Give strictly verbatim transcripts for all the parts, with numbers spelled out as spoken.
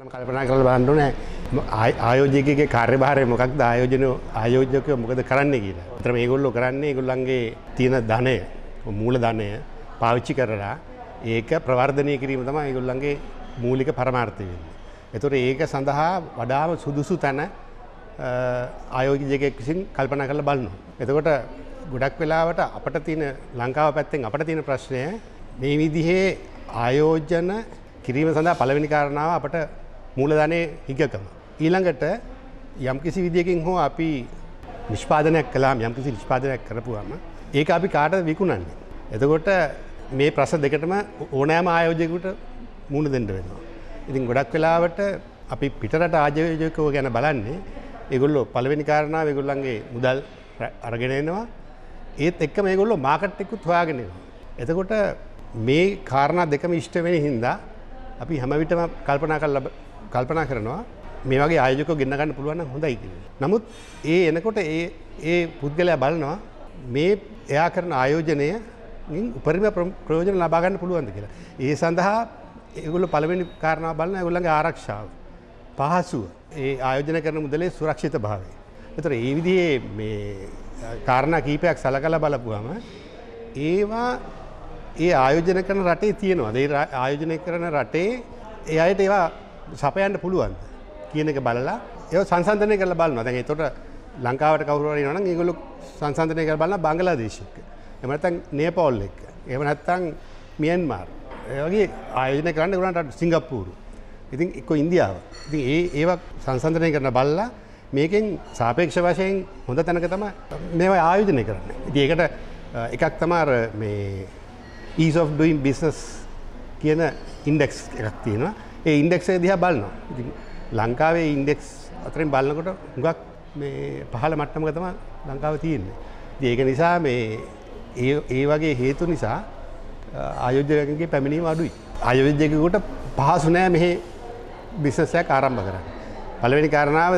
ආයෝජකගේ කාර්යභාරය මොකක්ද ආයෝජන ආයෝජකයෝ මොකද කරන්නේ කියලා. ඒතරම මේගොල්ලෝ කරන්නේ ඒගොල්ලන්ගේ තියෙන ධනය මූල ධනය පාවිච්චි කරලා ඒක ප්‍රවර්ධනය කිරීම තමයි ඒගොල්ලන්ගේ මූලික පරමාර්ථය වෙන්නේ. ඒතොර ඒක සඳහා වඩාම සුදුසු තැන ආයෝජකයෙක් විසින් කල්පනා කරලා බලනවා. එතකොට ගොඩක් වෙලාවට අපිට තියෙන ලංකාව පැත්තෙන් අපිට තියෙන ප්‍රශ්නය මේ විදිහේ ආයෝජන කිරීම සඳහා පළවෙනි කාරණාව අපිට මූලධනයේ හිගකම. ඊළඟට යම්කිසි විදියකින් හෝ අපි නිෂ්පාදනයක් කළාම යම්කිසි නිෂ්පාදනයක් කරපුවාම ඒක අපි කාටද විකුණන්නේ. එතකොට මේ ප්‍රශ්න දෙකටම ඕනෑම ආයෝජකයෙකුට මූණ දෙන්න වෙනවා. ඉතින් ගොඩක් වෙලාවට අපි පිටරට ආයෝජකයෝ ගැන බලන්නේ ඒගොල්ලෝ පළවෙනි කාරණාව ඒගොල්ලන්ගේ මුදල් අරගෙන එනවා. ඒත් එක්කම ඒගොල්ලෝ මාකට් එකකුත් හොයාගෙන එනවා. එතකොට මේ කාරණා දෙකම ඉෂ්ට වෙන හින්දා අපි හැම විටම කල්පනා කරලා කල්පනා කරනවා මේ වගේ ආයෝජකව ගෙන්න ගන්න පුළුවන් නම් හොඳයි කියලා. නමුත් ඒ එනකොට ඒ ඒ පුද්ගලයා බලනවා මේ එයා කරන ආයෝජනයෙන් උපරිම ප්‍රයෝජන ලබා ගන්න පුළුවන්ද කියලා. ඒ සඳහා ඒගොල්ලෝ පළවෙනි කාරණාව බලන ඒගොල්ලන්ගේ ආරක්ෂාව, පහසුව, ඒ ආයෝජන කරන මුදලේ සුරක්ෂිතභාවය. ඒතර මේ විදිහේ මේ කාරණා කීපයක් සලකලා බලපුවම ඒවා ඒ ආයෝජන කරන රටේ තියෙනවා. ඒ ආයෝජනය කරන රටේ ඒ අයට ඒවා සපයන්න පුළුවන්ද කියන එක බලලා ඒව සංසන්දනය කරලා බලනවා. දැන් ඒතකොට ලංකාවට කවුරු හරි එනවා නම් ඒගොල්ලෝ සංසන්දනය කරලා බලනවා බංගලාදේශ එක්ක. එහෙම නැත්නම් නේපාල් එක්ක. එහෙම නැත්නම් මියන්මාර්. ඒ වගේ ආයෝජන කරන්න ඒගොල්ලන්ට සිංගප්පූරු. ඉතින් එක්ක ඉන්දියාව. ඉතින් ඒ ඒවා සංසන්දනය කරන බලලා මේකෙන් සාපේක්ෂ වශයෙන් හොඳ තැනක තමයි මේවා ආයෝජනය කරන්නේ. ඉතින් ඒකට එකක් තමයි මේ ease of doing business කියන ඉන්ඩෙක්ස් එකක් තියෙනවා. ඒ ඉන්ඩෙක්ස් එක දිහා බලනවා. ඉතින් ලංකාවේ ඉන්ඩෙක්ස් අතරින් බලනකොට හුඟක් මේ පහළ මට්ටමක තමයි ලංකාව තියෙන්නේ. ඉතින් ඒක නිසා මේ ඒ වගේ හේතු නිසා ආයෝජකයන්ගේ පැමිණීම අඩුයි. ආයෝජකයෙකුට පහසු නෑ මෙහි බිස්නස් එකක් ආරම්භ කරන්න. පළවෙනි කාරණාව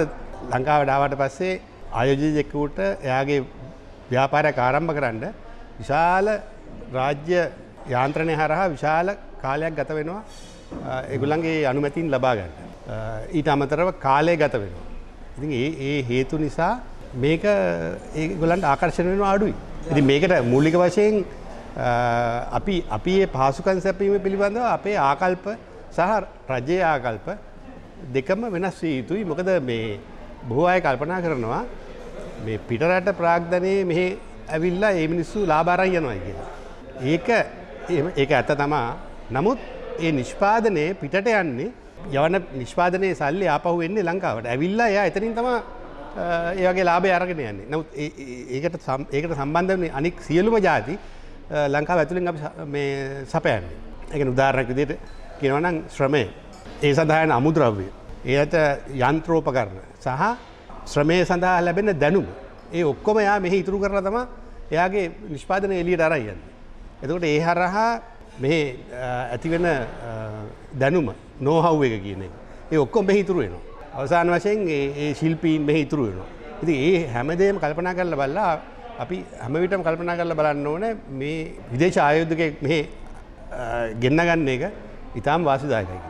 ලංකාවට ආවට පස්සේ ආයෝජකයෙකුට එයාගේ ව්‍යාපාරයක් ආරම්භ කරන්න විශාල රාජ්‍ය යාන්ත්‍රණය හරහා විශාල කාලයක් ගත වෙනවා ඒගොල්ලන්ගේ අනුමැතින් ලබා ගන්න. ඊට අමතරව කාලය ගත වෙනවා. ඉතින් ඒ ඒ හේතු නිසා මේක ඒගොල්ලන්ට ආකර්ෂණය වෙනවා අඩුයි. ඉතින් මේකට මූලික වශයෙන් අපි අපි මේ පහසුකම් සැපීම පිළිබඳව අපේ ආකල්ප සහ රජයේ ආකල්ප දෙකම වෙනස් විය යුතුයි. මොකද මේ බොහෝ අය කල්පනා කරනවා මේ පිටරට ප්‍රාග්ධනයේ මෙහි ඇවිල්ලා මේ මිනිස්සු ලාභ අරන් යනවා කියලා. ඒක ඒක ඇත්ත තමා. නමුත් ඒ නිෂ්පාදනයේ පිටට යන්නේ යවන නිෂ්පාදනයේ සල්ලි ආපහු එන්නේ ලංකාවට. ඇවිල්ලා එයා එතනින් තමයි ඒ වගේ ලාභය අරගෙන යන්නේ. නමුත් ඒකට ඒකට සම්බන්ධ වෙන අනික් සියලුම ಜಾති ලංකාව ඇතුලෙන් අපි මේ සපයන්නේ. ඒ කියන්නේ උදාහරණයක් විදිහට කියනවා නම් ශ්‍රමය, ඒ සඳහා යන අමුද්‍රව්‍ය, ඒකට යන්ත්‍රෝපකරණ සහ ශ්‍රමය සඳහා ලැබෙන දැනුම, ඒ ඔක්කොම එයා මෙහි ඉතුරු කරලා තමයි එයාගේ නිෂ්පාදනය එළියට අරන් යන්නේ. එතකොට ඒ හරහා මේ ඇතිවෙන දැනුම නෝහව් එක කියන එක ඒ ඔක්කොම මෙහි ඉතුරු වෙනවා. අවසාන වශයෙන් ඒ ශිල්පීන් මෙහි ඉතුරු වෙනවා. ඉතින් ඒ හැමදේම කල්පනා කරලා බලලා අපි හැම විටම කල්පනා කරලා බලන්න ඕනේ මේ විදේශ ආයෝජකයෙක් මෙහි ගෙන්න ගන්න එක ඉතාම වාසිදායකයි.